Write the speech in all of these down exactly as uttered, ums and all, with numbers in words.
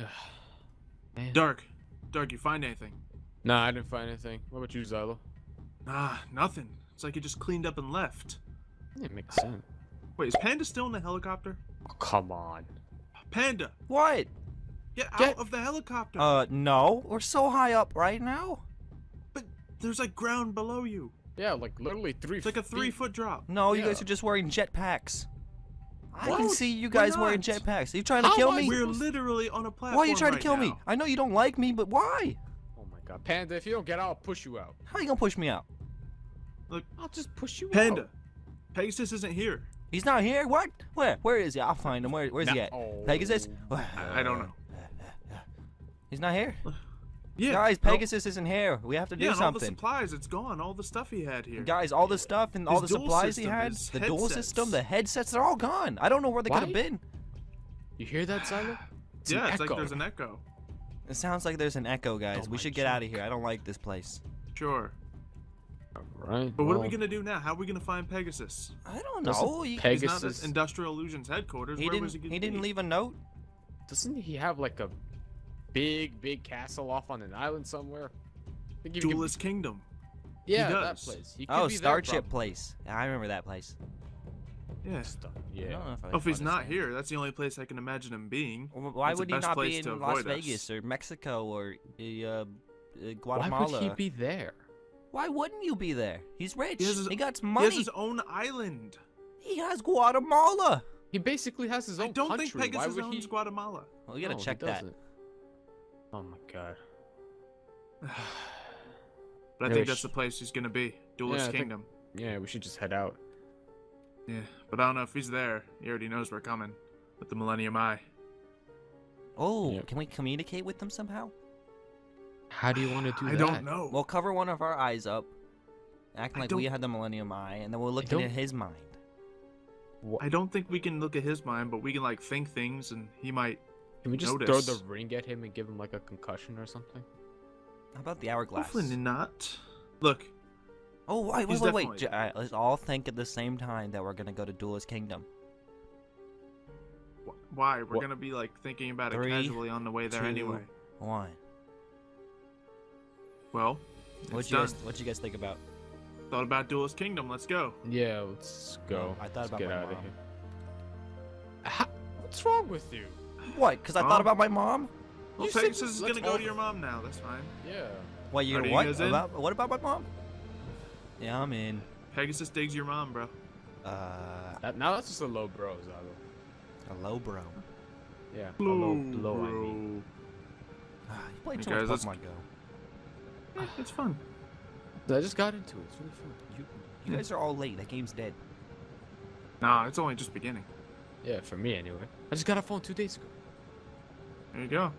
Ugh, Dark, Dark, you find anything? Nah, I didn't find anything. What about you, Xylo? Nah, nothing. It's like you just cleaned up and left. It makes sense. Wait, is Panda still in the helicopter? Oh, come on. Panda! What? Get, Get out of the helicopter! Uh, no. We're so high up right now. But there's like ground below you. Yeah, like literally three feet. It's like a three foot drop. No, yeah. You guys are just wearing jetpacks. I what? can see you guys wearing jetpacks. Are you trying to How kill me? We're literally on a platform. Why are you trying right to kill now? me? I know you don't like me, but why? Oh my god. Panda, if you don't get out, I'll push you out. How are you gonna push me out? Look, I'll just push you Panda. out. Panda, Pegasus isn't here. He's not here? What? Where? Where is he? I'll find him. Where? Where's no. he at? Oh. Pegasus? I, I don't know. He's not here? Yeah. Guys, Pegasus no. isn't here. We have to do yeah, and something. All the supplies, it's gone. All the stuff he had here. Guys, all the stuff and his all the supplies he had, the dual system, the headsets, they're all gone. I don't know where they could have been. You hear that, Xylo? Yeah, it's echo. like there's an echo. It sounds like there's an echo, guys. Oh we should get God. out of here. I don't like this place. Sure. Right. But what well, are we gonna do now? How are we gonna find Pegasus? I don't know. He, Pegasus he's not at Industrial Illusions headquarters. He Where didn't. Was he, he didn't leave a note. Doesn't he have like a big, big castle off on an island somewhere? I think Duelist can... Kingdom. Yeah, that place. He could oh, be Starship place. Yeah, I remember that place. Yeah. Star yeah. I if, I oh, if he's not here, that's the only place I can imagine him being. Well, why that's would he not be in Las Vegas us. or Mexico or uh, uh, Guatemala? Why would he be there? Why wouldn't you be there? He's rich. He, his, he got money. He has his own island. He has Guatemala. He basically has his own country. I don't country. think Pegasus owns he... Guatemala. Well, we gotta no, check that. Oh my god. But I yeah, think that's sh... the place he's gonna be. Duelist yeah, Kingdom. Think... Yeah, we should just head out. Yeah, but I don't know if he's there. He already knows we're coming with the Millennium Eye. Oh, yep. Can we communicate with them somehow? How do you want to do I that? I don't know. We'll cover one of our eyes up, acting like we had the Millennium Eye, and then we'll look at his mind. I don't think we can look at his mind, but we can like think things, and he might Can we just notice. throw the ring at him and give him like a concussion or something? How about the hourglass? Hopefully not. Look. Oh, wait, wait, wait, wait. wait. All right, let's all think at the same time that we're going to go to Duelist Kingdom. Why? We're going to be like thinking about Three, it casually on the way there two, anyway. One. Well, what you guys, what you guys think about? Thought about Duelist Kingdom. Let's go. Yeah, let's go. I thought let's about get my out mom. Of here. How, what's wrong with you? What? Because I thought about my mom. Well, you Pegasus said, is gonna go to your mom now. That's fine. Yeah. What you what about? What about my mom? Yeah, I'm in. Pegasus digs your mom, bro. Uh. That, now that's just a low bro, Xylo. A low bro. Yeah. Low, low, low bro. I mean. You played so much Pokemon Go. It's fun. I just got into it. It's really fun. You, you guys are all late. That game's dead. Nah, it's only just beginning. Yeah, for me anyway. I just got a phone two days ago. There you go.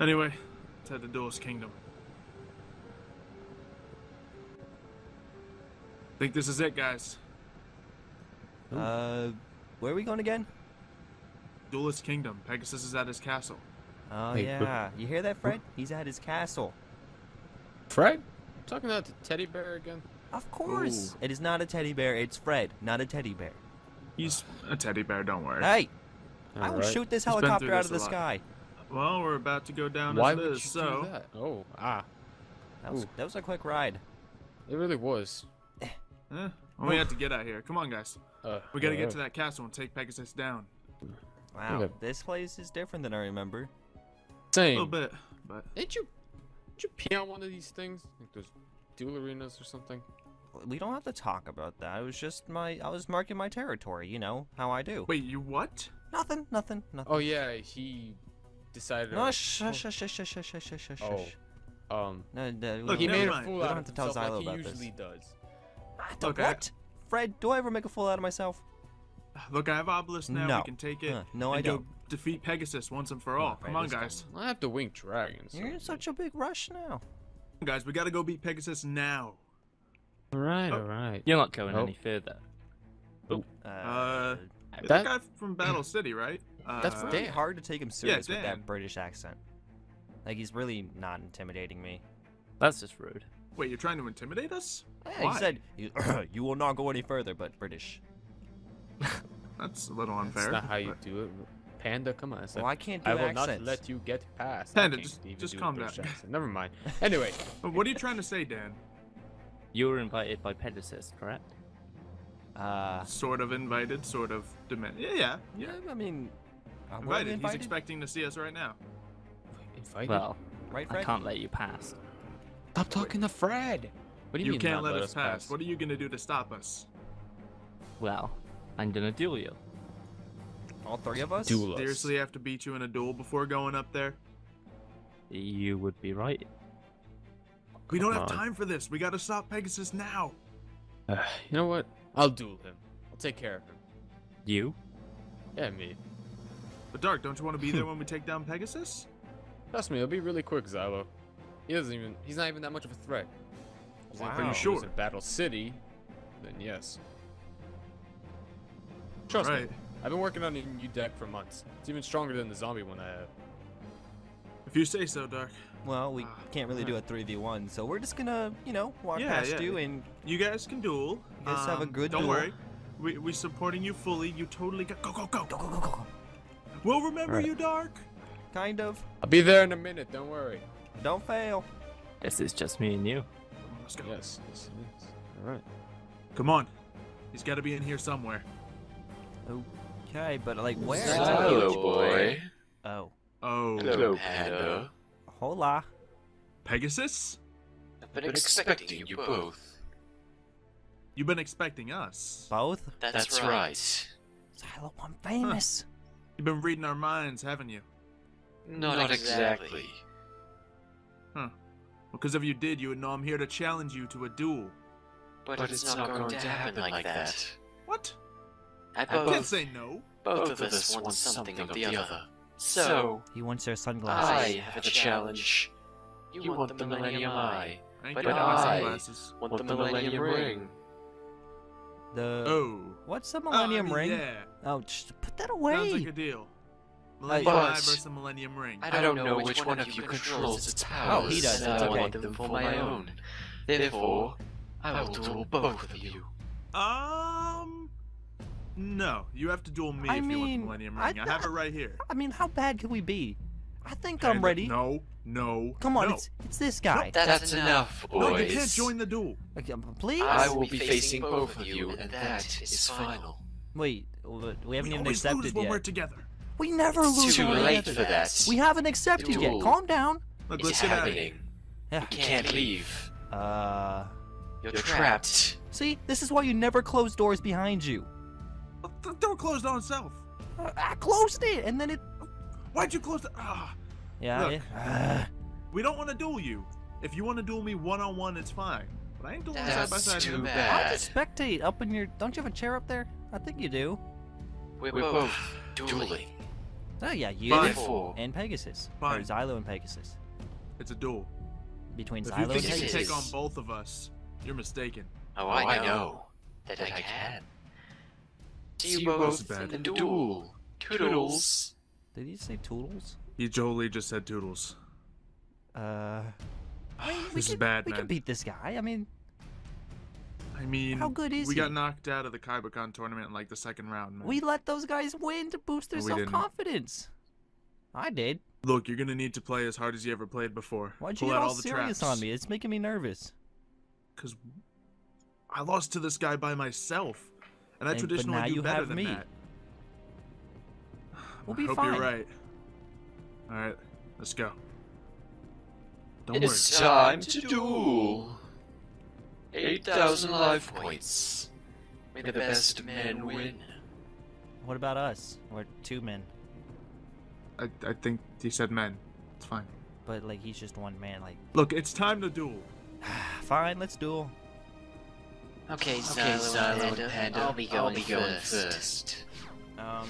Anyway, let's head to Duelist Kingdom. I think this is it, guys. Ooh. Uh, where are we going again? Duelist Kingdom. Pegasus is at his castle. Oh, hey, yeah. But... You hear that, Fred? He's at his castle. Fred? I'm talking about the teddy bear again? Of course. Ooh. It is not a teddy bear. It's Fred, not a teddy bear. He's a teddy bear. Don't worry. Hey, All I will right. shoot this He's helicopter this out of the sky. Well, we're about to go down Why would this, you so. Do that? Oh, ah. That was, that was a quick ride. It really was. eh, well, we have to get out of here. Come on, guys. Uh, we got to uh, get to that castle and take Pegasus down. Wow, okay. This place is different than I remember. Same. A little bit, but... Ain't you... Did you pee on one of these things? Like those duel arenas or something? We don't have to talk about that. It was just my... I was marking my territory, you know, how I do. Wait, you what? Nothing, nothing, nothing. Oh, yeah, he decided... No, shush, oh. shush, shush, shush, shush, shush, shush, oh. Um... No, no, Look, he made a fool out of himself like he usually does. Look, what? I... Fred, do I ever make a fool out of myself? Look, I have Obelisk now. No. We can take it. Uh, no, I don't. Defeat Pegasus once and for all. Oh, Come on, guys. I have to wink dragons. So. You're in such a big rush now. Guys, we gotta go beat Pegasus now. All right, oh. all right. You're not going nope. any further. Oh. Uh, uh that... that guy from Battle City, right? Uh, That's really hard to take him serious yeah, with that British accent. Like he's really not intimidating me. That's just rude. Wait, you're trying to intimidate us? Yeah, he said you, you will not go any further, but British. That's a little unfair. That's not how you but... do it. Panda, come on. Well, I can't do I will accents. not let you get past. Panda, just, just do calm down. Never mind. Anyway. But what are you trying to say, Dan? You were invited by Pegasus, correct? Uh, sort of invited, sort of demanded. Yeah, yeah, yeah. Yeah, I mean, uh, invited. invited. He's expecting to see us right now. Invited? Well, right, Fred? I can't let you pass. Stop talking to Fred. What do you, you mean can't let, let us pass? pass? What are you gonna do to stop us? Well, I'm gonna duel you. All three of us? Duel us. Seriously, have to beat you in a duel before going up there? You would be right. We Come don't on. have time for this. We gotta stop Pegasus now. Uh, you know what? I'll duel him. I'll take care of him. You? Yeah, me. But Dark, don't you want to be there when we take down Pegasus? Trust me, it'll be really quick, Xylo. He doesn't even—he's not even that much of a threat. Wow. Like, are you sure? If he was in Battle City, then yes. Trust right. me. I've been working on a new deck for months. It's even stronger than the zombie one I have. If you say so, Dark. Well, we uh, can't really do a three v one, so we're just gonna, you know, walk yeah, past yeah. you and... You guys can duel. Let's um, have a good don't duel. Don't worry. We, we're supporting you fully. You totally got... Go, go, go! Go, go, go, go! We'll remember right. you, Dark! Kind of. I'll be there in a minute, don't worry. Don't fail. This is just me and you. On, let's go. Yes, yes, yes. Alright. Come on. He's gotta be in here somewhere. Okay, but like where? Hello, boy. Oh. Oh. Hello, Panda. Hola. Pegasus? I've been, I've been expecting, expecting you both. You've been expecting us? Both? That's, That's right. right. Xylo, I'm famous. Huh. You've been reading our minds, haven't you? Not, Not exactly. exactly. Huh. Because well, if you did, you would know I'm here to challenge you to a duel. But, but it's, it's not, not going, going to happen, happen like that. that. What? I, both, I can't say no. Both, both of us want something of the other. other. So... He wants their sunglasses. I have a challenge. You, you want, want the Millennium Eye. But, but I sunglasses. want the Millennium Ring. The... Oh. What's the Millennium oh, Ring? Yeah. Oh, just put that away. Sounds like a deal. Millennium Eye versus Millennium Ring. I don't know which, which one of you controls its powers. Oh, he does. I okay. want them for my own. Therefore, I will duel both of you. Um, no, you have to duel me I if mean, you want the Millennium Ring. I, I have I, it right here. I mean, how bad can we be? I think Panda, I'm ready. No, no. Come on, no. It's, it's this guy. No, that's, that's enough, boys. No, you can't join the duel. Okay, please. I will be facing both of you, and that is final. Wait, we haven't we even accepted lose yet. When we're together. We never it's lose. Too late for that. We haven't accepted yet. Calm down. Look, it's let's get happening. Out of here. You can't leave. Uh, you're, you're trapped. trapped. See, this is why you never close doors behind you. The door closed on itself. Uh, I closed it, and then it. Why'd you close the? Uh, yeah. Look, yeah. Uh, we don't want to duel you. If you want to duel me one on one, it's fine. But I ain't dueling side by side. That's too bad. I'll just spectate up in your. Don't you have a chair up there? I think you do. We're, We're both, both dueling. dueling. Oh yeah, you Fine. and Pegasus. Fine. Or Xylo and Pegasus. It's a duel. Between Xylo and Pegasus. If you think you can take on both of us, you're mistaken. Oh, I, oh, I know. know that I can. See you both in the duel. Toodles. Did he say toodles? He totally just said toodles. Uh... I mean, this we is can, bad, we man. We can beat this guy, I mean... I mean, how good is we he? got knocked out of the Kaibakan tournament in like the second round. Man. We let those guys win to boost their self-confidence. I did. Look, you're going to need to play as hard as you ever played before. Why'd you Pull get all, all the serious traps. on me? It's making me nervous. Because I lost to this guy by myself. And I and, traditionally do you better have than me. that. We'll be I hope fine. you're right. All right, let's go. Don't it worry. It's time to duel. eight thousand life points. May the best men win. What about us? We're two men. I, I think he said men. It's fine. But, like, he's just one man. Like, Look, it's time to duel. Fine, let's duel. Okay, Xylo okay, and Panda, I'll be going, I'll be going first. first. Um,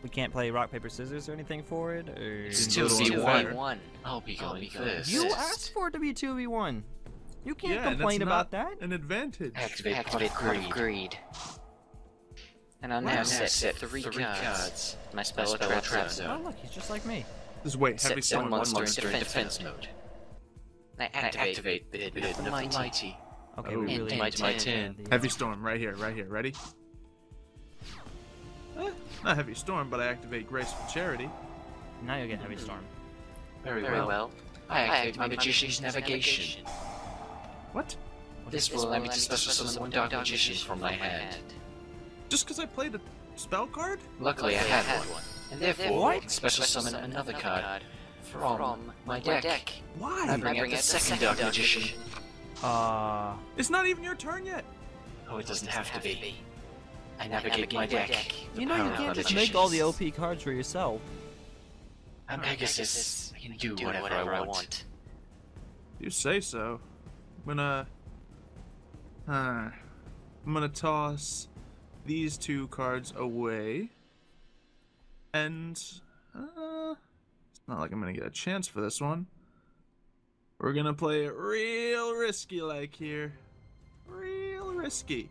we can't play rock, paper, scissors or anything for it? Or... It's two v one. I'll be going I'll be first. You asked for it to be two v one. You can't yeah, complain about that. An advantage. Activate, Activate part of greed. greed. And I'll now wow. set, set three, three cards. cards. My spell, My spell trap, trap zone. zone. Oh look, he's just like me. Just wait, set heavy storm monster, monster in defense, defense mode. I activate, activate bid, bid of the mighty. mighty. Okay, oh, we really need my ten. Heavy storm, right here, right here. Ready? Uh, Eh, not Heavy Storm, but I activate Graceful Charity. Now you'll get Heavy Storm. Very, Very well. well. I activate my Magician's Navigation. What? This, this will allow me to special summon one Dark Magician from my hand. Just because I played a spell card? Luckily, I had one. one. And therefore, what? I can special summon another card from my deck. Why? I bring, I bring out the second Dark Magician. Uh... It's not even your turn yet! Oh, it doesn't have to be. I navigate my deck. You know you can't just make all the O P cards for yourself. I'm Pegasus. I can do whatever I want. You say so. I'm gonna... Huh. I'm gonna toss these two cards away. And... Uh, it's not like I'm gonna get a chance for this one. We're gonna play it real risky-like here. Real risky.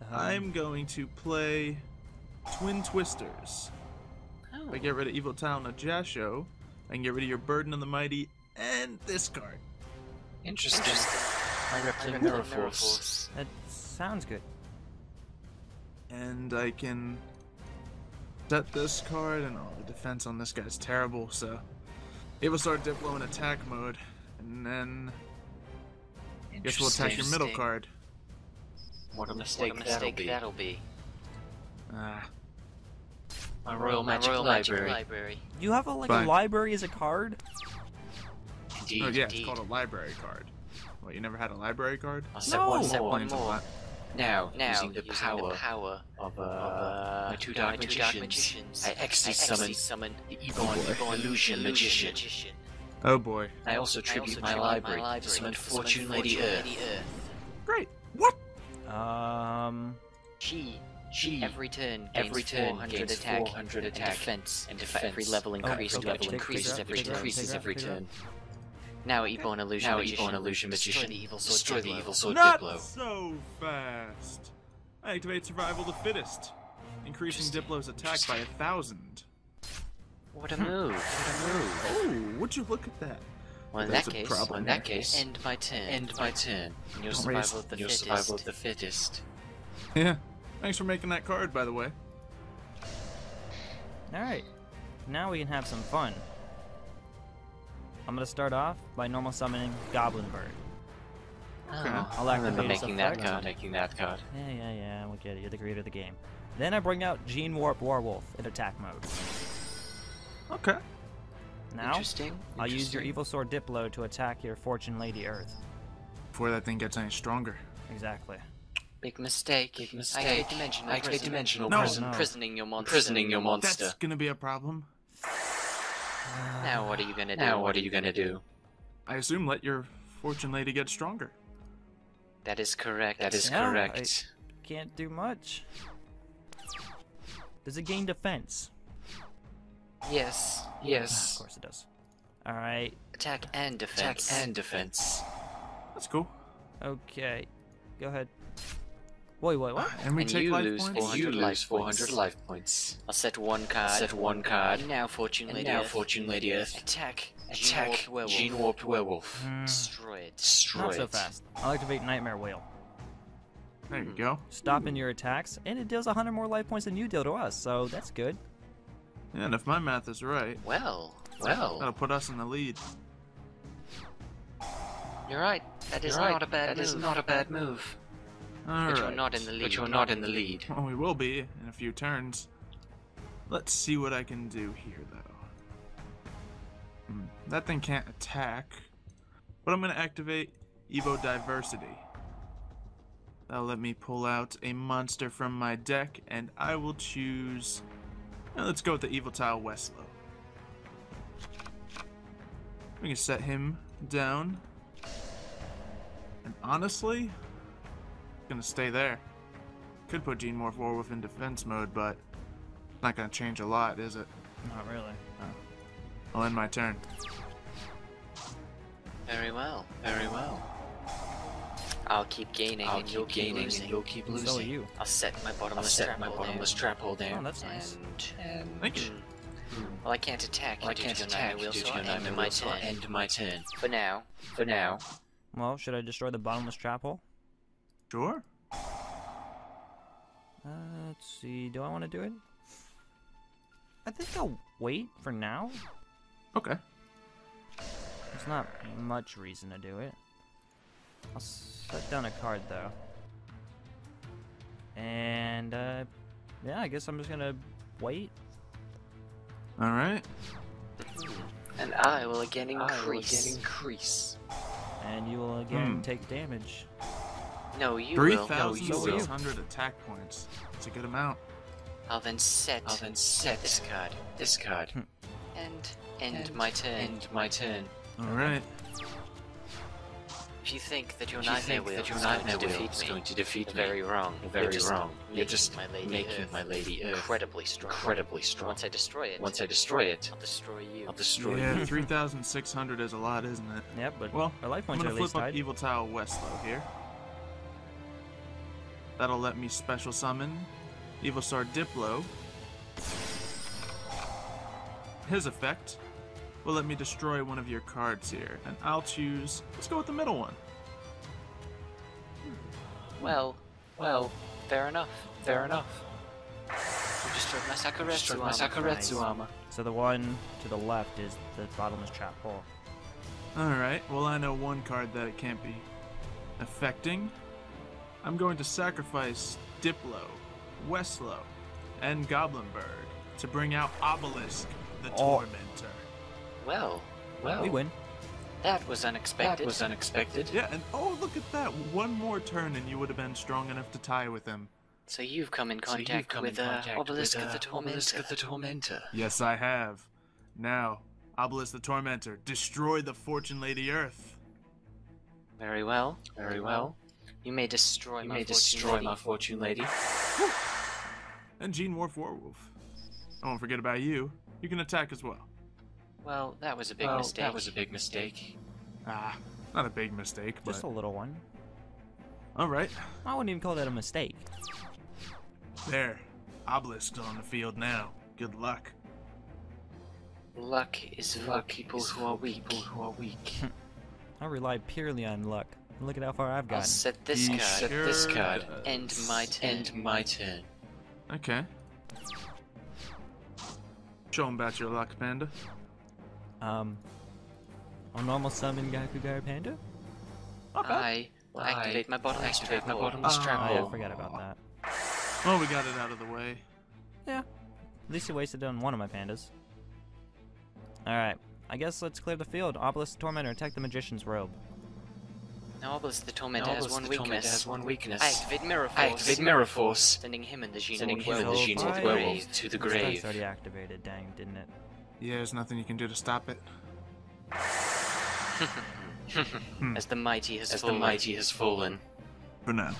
Um, I'm going to play Twin Twisters. Oh. If I get rid of Evil Tyto Westlo, I can get rid of your Burden of the Mighty and this card. Interesting. Interesting. I replay Mirror Force. That sounds good. And I can set this card, and all oh, the defense on this guy's terrible, so... Evolsaur Diplo in attack mode. And then, I guess we'll attack your middle card. What a mistake, what a mistake that'll, be. that'll be. Ah. My Royal Magic, My Royal Library. Magic Library. You have a, like, Fine. a library as a card? Indeed, oh yeah, indeed. It's called a library card. What, you never had a library card? I'll set no. one, set one more. Now, now using, the, using power the power of, uh, of uh, my two Dark, my two magicians, dark magicians, I X summon, summon the Evil Illusion Magician. magician. Oh boy. I also tribute, I also my, tribute library my library to summon Fortune, Fortune Lady, Earth. Lady Earth. Great. What? Um. She. She. Every turn. Every turn. four hundred attack. four hundred attack. And defense. And defense. Every level increased. Oh, okay. Level increases every turn. Increases every turn. Now Evo Illusion Magician. Now Evo Illusion Magician. Destroy the Evil Sword Diplo. Not so fast. I activate Survival of the Fittest. Increasing Diplo's attack by a thousand. What a move! What a move! Oh, would you look at that? Well, in That's that case, problem in that there. case, end my turn. End my turn. And your survival, raise, of the your survival of the fittest. Yeah. Thanks for making that card, by the way. All right. Now we can have some fun. I'm gonna start off by normal summoning Goblindbergh. Okay. Oh, I'll activate making that card. Making that card. Yeah, yeah, yeah. We get it. You're the creator of the game. Then I bring out Gene-Warped Werewolf in attack mode. Okay. Now, Interesting. I'll Interesting. use your Evolsaur Diplo to attack your Fortune Lady Earth. Before that thing gets any stronger. Exactly. Big mistake. Big mistake. I hate Dimensional I Prison. Dimensional no. prison. No. Imprisoning your monster. Imprisoning your monster. That's gonna be a problem. Now what are you gonna do? Now what are you gonna do? I assume let your Fortune Lady get stronger. That is correct. That is no, correct. I can't do much. Does it gain defense? Yes. Yes. Of course it does. All right. Attack and defense. Attack and defense. That's cool. Okay. Go ahead. Wait, wait, what? And we and take you life lose points. You lose four hundred life points. I'll set one card. I'll set one card. And now Fortune Lady. And now Earth. Fortune Lady Earth. Attack. Attack. Gene-Warped Werewolf. Mm. Destroy it. Destroy Not it. so fast. I'll activate Nightmare Whale. There you go. Stopping Ooh. your attacks, and it deals one hundred more life points than you deal to us, so that's good. Yeah, and if my math is right, well, well, that'll put us in the lead. You're right. That is right. not a bad. That move. is not a bad move. All but right. you're not in the lead. But you're not in the lead. Well, we will be in a few turns. Let's see what I can do here, though. Hmm. That thing can't attack, but I'm going to activate Evo-Diversity. That'll let me pull out a monster from my deck, and I will choose. Now let's go with the Evil Tyto Westlo. We can set him down. And honestly, I'm gonna stay there. Could put Gene-Warped Werewolf in defense mode, but it's not gonna change a lot, is it? Not really. Uh, I'll end my turn. Very well. Very well. I'll keep gaining, I'll and you'll keep gaining, losing. and you'll keep losing. So you. I'll set my bottomless, I'll set my bottomless trap hole down. Oh, that's nice. And, and Thank you. Mm. Well, I can't attack. Well, I can't attack. Due to your nightmare wheel, so I end my turn. For now. For now. Well, should I destroy the bottomless trap hole? Sure. Uh, let's see. Do I want to do it? I think I'll wait for now. Okay. There's not much reason to do it. I'll set down a card, though. And, uh, yeah, I guess I'm just gonna wait. Alright. And I will again increase. I will again increase. And you will again mm. take damage. No, you Three will. three thousand six hundred attack points. That's a good amount. I'll then set. I'll then set this card. This card. Hmm. And end, end my turn. End my turn. Alright. If you think that your Nightmare Whale is going to defeat me, very wrong, very wrong. You're just making my Lady Earth incredibly strong. Incredibly strong. Once I destroy it, once I destroy it, I'll destroy you. I'll destroy you. Yeah, three thousand six hundred is a lot, isn't it? Yep, but well, I like I'm gonna flip up Evil Tyto Westlo here. That'll let me special summon Evolsaur Diplo. His effect. Well, let me destroy one of your cards here, and I'll choose. Let's go with the middle one. Well, well, fair enough, fair enough. You destroyed my Sakuretsu armor. Sakuretsu armor. Nice. So the one to the left is the Bottomless Trap Hole. Alright, well, I know one card that it can't be affecting. I'm going to sacrifice Diplo, Westlo, and Goblindbergh to bring out Obelisk the Tormentor. Oh. Well, well, we win. That was unexpected. That was unexpected. Yeah, and oh, look at that! One more turn, and you would have been strong enough to tie with him. So you've come in contact so you've come with, in contact uh, Obelisk, with uh, the Obelisk of the Tormentor. Yes, I have. Now, Obelisk the Tormentor, destroy the Fortune Lady Earth. Very well. Very well. You may destroy. You my may fortune destroy lady. my Fortune Lady. And Gene-Warped Werewolf. I won't forget about you. You can attack as well. Well, that was a big well, mistake. That was a big mistake. Ah, not a big mistake, but... just a little one. All right. I wouldn't even call that a mistake. There. Obelisk still on the field now. Good luck. Luck is for luck people is who are weak. People who are weak. I rely purely on luck. Look at how far I've gotten. I'll set this card. Set this card. End my turn. End my turn. Okay. Show them about your luck, Panda. Um, I'll normal summon Gaikugaru Panda. Okay. I will activate my bottomless trap hole. Oh, I forgot about that. Well, we got it out of the way. Yeah. At least you wasted on one of my pandas. Alright, I guess let's clear the field. Obelisk the Tormentor, attack the Magician's Robe. Now Obelisk the Tormentor has one weakness. has one weakness. I activate Mirror Force. I activate Mirror Force. Sending him and the Gene-Warped Werewolf to the grave. It's already activated, dang, didn't it? Yeah, there's nothing you can do to stop it. As the mighty has As fallen. the mighty has fallen. For now.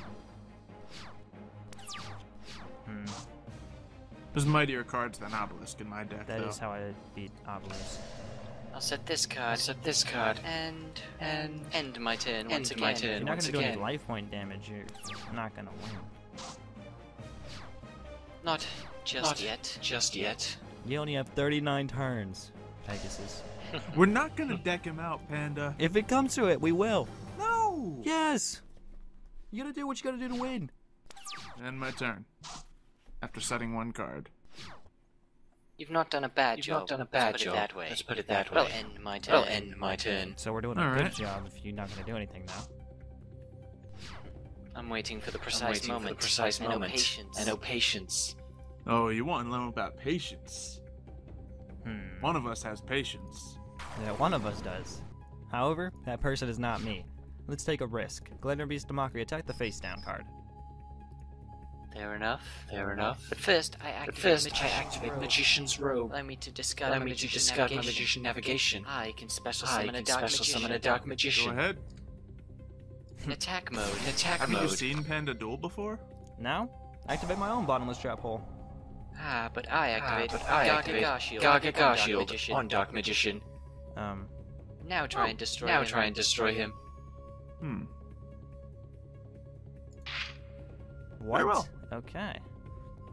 Hmm. There's mightier cards than Obelisk in my deck. That though. is how I beat Obelisk. I'll set this card. I'll set this card. And and end my turn end once again. My turn. You're not once gonna again. do any life point damage. You're not gonna win. Not just not yet. Just yet. You only have thirty-nine turns, Pegasus. We're not gonna deck him out, Panda. If it comes to it, we will. No! Yes! You gotta do what you gotta do to win. And my turn. After setting one card. You've not done a bad You've job. Not done a bad Let's job. Put it that way. Let's put it that way. Well, end my turn. Well, end my turn. So we're doing All a right. good job if you're not gonna do anything now. I'm waiting for the precise I'm moment. For the precise I moment. I know patience. I know patience. Oh, you want to learn about patience? Hmm. One of us has patience. Yeah, one of us does. However, that person is not me. Let's take a risk. Glenderbeast Democracy, attack the face down card. Fair enough. Fair enough. But first, I activate, but first, magician's, I activate robe. magician's Robe. Allow me to discard my magician, magician navigation. I can special summon, I can a, dark special summon a dark magician. Go ahead. In attack mode. In attack Have mode. Have you seen Panda duel before? Now, activate my own bottomless trap hole. Ah, but I activate ah, Gagagashield Gagagashield on Dark Magician. Um, now try oh, and destroy. Now him. try and destroy him. Hmm. What? Very well. Okay.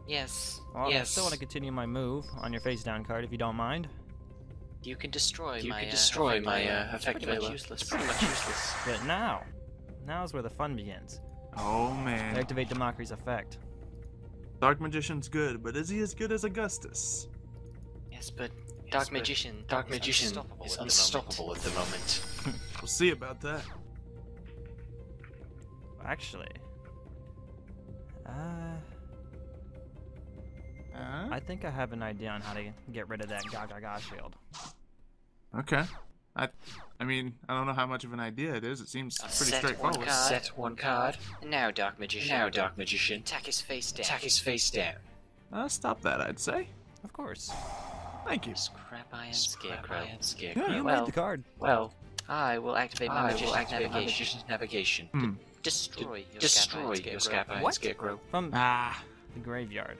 Yes. Well, yes. I still want to continue my move on your face down card, if you don't mind. You can destroy. You my, can destroy uh, my uh, effective It's pretty much useless. It's pretty much useless. But now, now's where the fun begins. Oh man. Activate Democracy's effect. Dark Magician's good, but is he as good as Augustus? Yes, but yes, Dark Magician, but Dark Magician is unstoppable, is unstoppable at the moment. We'll see about that. Actually, uh, uh, I think I have an idea on how to get rid of that Gagagashield. Okay. I, I mean, I don't know how much of an idea it is. It seems pretty Set straightforward. One card. Set one card. Now, Dark Magician. Now, Dark Magician. Tack his face down. Tack his face down. Uh, stop that, I'd say. Of course. Thank you. Scrap Iron Scarecrow. Iron Scarecrow. Yeah, you well, made the card. Well, I will activate my Magician's activate Navigation. navigation. Hmm. Destroy your Destroy your Scrap Iron Scarecrow. From ah. the graveyard.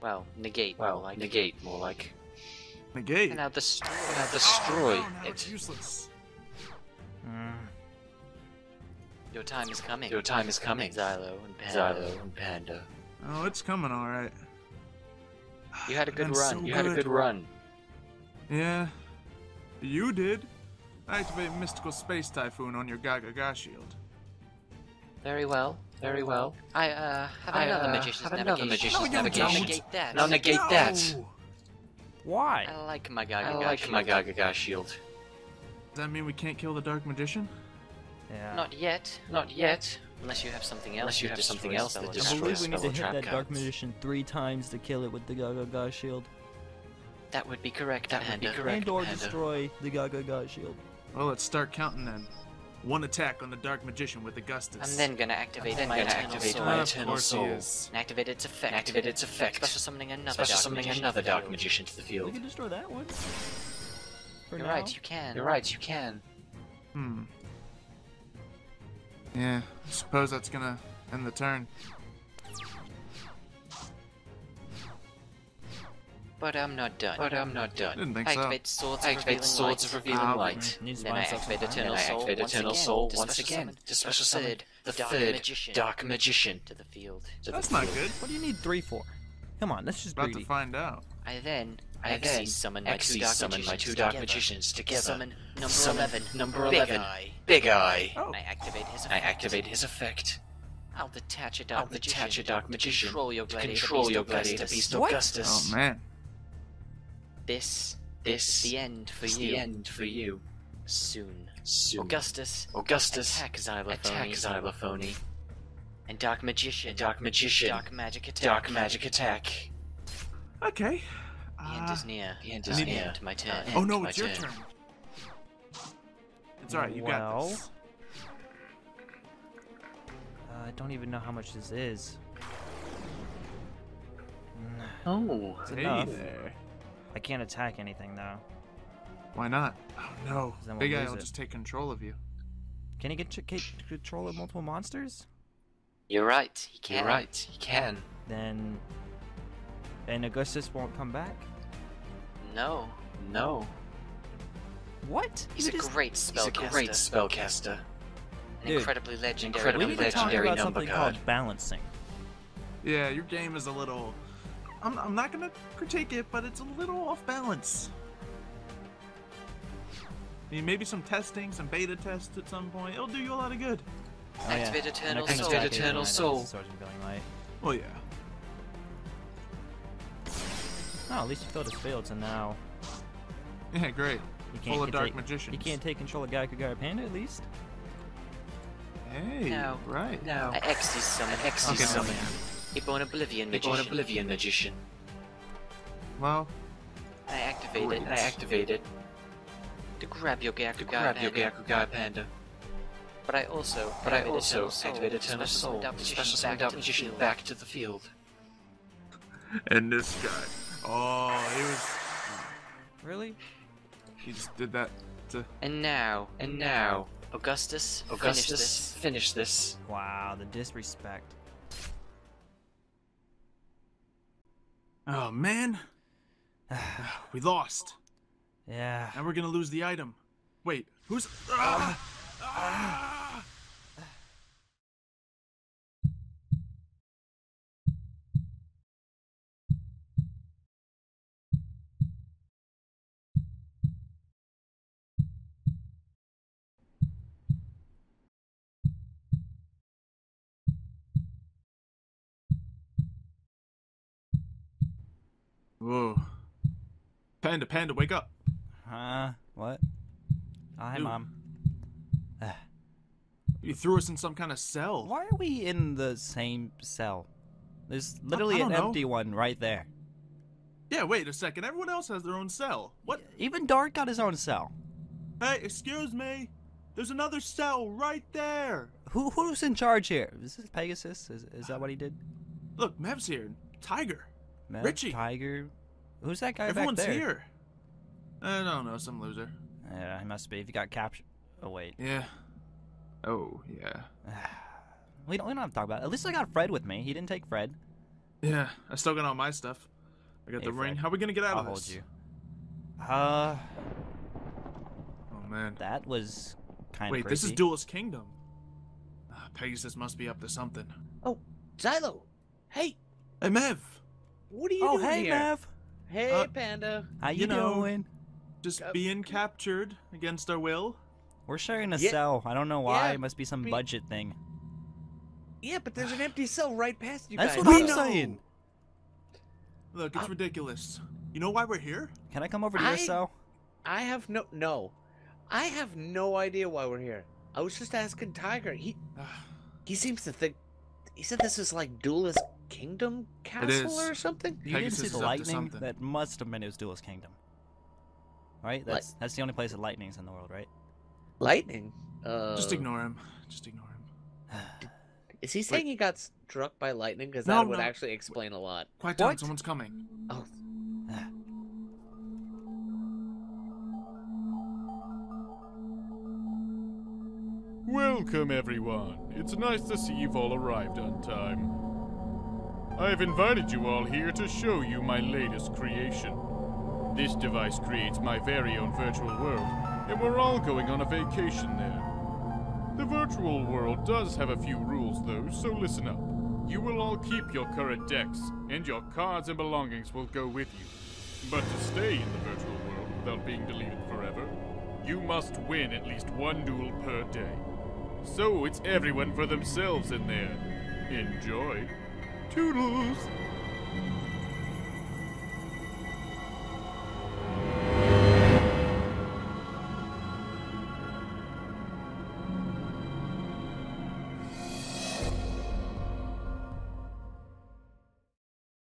well, negate. Well, like negate, it. more like... Negate. And now destroy, and now destroy oh, no, no, it. It's useless. Mm. Your time is coming. Your time is coming. Xylo and Panda. Xylo and Panda. Oh, it's coming, all right. You had a good and run. So you good. had a good run. Yeah, you did. Activate Mystical Space Typhoon on your Gagagashield. Very well. Very well. I uh have I, another uh, magician's have navigation. Another magician's no, navigation. Negate that. No, negate no. that. Why? I like my Gagagashield. I like my Gagagashield. Does that mean we can't kill the Dark Magician? Yeah. Not yet. Not yet. Unless you have something else. Unless you have something else that destroys. I believe we need to hit that cards. Dark Magician three times to kill it with the Gagagashield. That would be correct. That would be correct. And or destroy the Gagagashield. Well, let's start counting then. One attack on the Dark Magician with Augustus. I'm then gonna activate I'm my gonna Eternal activate Soul. My Eternal Soul. And activate its effect. And activate its effect. Special summoning another Special Dark summoning Magician. another Dark Magician to the field. You can destroy that one. For You're now. right, you can. You're right, you can. Hmm. Yeah, I suppose that's gonna end the turn. But I'm not done. But I'm not done. Didn't think I activate so. Swords I activate Swords of Revealing uh, Light. Then I activate Eternal Soul once, once, once again to special summon the third, third magician. Dark Magician to the field. To That's the field. not good. What do you need three for? Come on, let's just about greedy. to find out. I then I then summon my two Dark, summon my two dark magicians together. Summon number summon eleven, number eleven, Big Eye. Big Eye. Oh. I activate his. Effect. I activate his effect. I'll detach a Dark I'll Magician. Detach a Dark Magician. Control your gladiator. Control your gladiator. Beast Augustus. Oh man. This, this is the end for you. The end for you. Soon, soon. Augustus, Augustus, attack Xylophony, attack Xylophony, and Dark Magician, Dark Magician, Dark Magic Attack, Dark Magic Attack. Okay. Uh, the end is near. The end is near. near. To my turn. Oh no, it's your turn. turn. It's alright. You well, got this. Uh, I don't even know how much this is. Oh, it's hey enough. there. I can't attack anything though. Why not? Oh no! We'll Big Eye will just take control of you. Can he get control of multiple monsters? You're right. He can. You're right. He can. Then, and Augustus won't come back. No. No. What? He's you a just... great spellcaster. He's a great spellcaster. An Dude, incredibly legendary, incredibly we need to legendary talk about number something card. Called balancing. Yeah, your game is a little. I'm, I'm not gonna critique it, but it's a little off balance. I mean, maybe some testing, some beta tests at some point. It'll do you a lot of good. Oh, yeah. Activate Eternal Soul. Activate Activate Eternal Soul. Oh yeah. Oh, at least you filled his field, so now. Yeah, great. You can't Full of dark take, magicians. You can't take control of Gaikugaru Panda, at least. Hey. No. Right. No. I X summon. I X okay, summon. Yeah. Reborn Oblivion Magician. Reborn Oblivion Magician. Well, I activate oh, it. I activate it to grab your Gaikugaru Panda. But I also, but I also activate Eternal Soul, special summon Dark Magician back to the field. And this guy, oh, he was really. He just did that. To... And now, and now, Augustus, Augustus, finish this. Finish this. Wow, the disrespect. Oh man, we lost. Yeah. And we're gonna lose the item. Wait, who's? Ah! Ah! Whoa. Panda, Panda, wake up. Huh? What? Oh, hi, Dude. Mom. You threw us in some kind of cell. Why are we in the same cell? There's literally an know. empty one right there. Yeah, wait a second. Everyone else has their own cell. What? Even Dark got his own cell. Hey, excuse me. There's another cell right there. Who Who's in charge here? Is this Pegasus? Is, is that what he did? Look, Mev's here. Tiger. Mev, Richie. Tiger. Who's that guy Everyone's back there? Everyone's here. I don't know. Some loser. Yeah, he must be. If he got captured. Oh, wait. Yeah. Oh, yeah. we, don't, we don't have to talk about it. At least I got Fred with me. He didn't take Fred. Yeah, I still got all my stuff. I got hey, the Fred. ring. How are we going to get out I'll of this? I'll hold you. Uh, oh, man. That was kind of Wait, creepy. This is Duelist Kingdom. Uh, Pegasus must be up to something. Oh, Xylo. Hey. Hey, Mev. What are you oh, doing hey, here? Mev. Hey, uh, Panda. How you, you doing? Know, just uh, being captured against our will. We're sharing a yeah. cell. I don't know why. Yeah. It must be some budget thing. Yeah, but there's an empty cell right past you That's guys. That's what I'm know. saying. Look, it's I'm... ridiculous. You know why we're here? Can I come over to I... your cell? I have no... No. I have no idea why we're here. I was just asking Tiger. He he seems to think... He said this is like Duelist Kingdom Castle or something? You didn't see the lightning? That must have meant it was Duelist Kingdom. Right? That's, that's the only place that lightning's in the world, right? Lightning? Uh, Just ignore him. Just ignore him. Is he saying Wait. he got struck by lightning? Because no, that would no. actually explain a lot. Quiet down. Someone's coming. Oh. Welcome, everyone. It's nice to see you've all arrived on time. I've invited you all here to show you my latest creation. This device creates my very own virtual world. And we're all going on a vacation there. The virtual world does have a few rules, though, so listen up. You will all keep your current decks, and your cards and belongings will go with you. But to stay in the virtual world without being deleted forever, you must win at least one duel per day. So it's everyone for themselves in there. Enjoy. Toodles!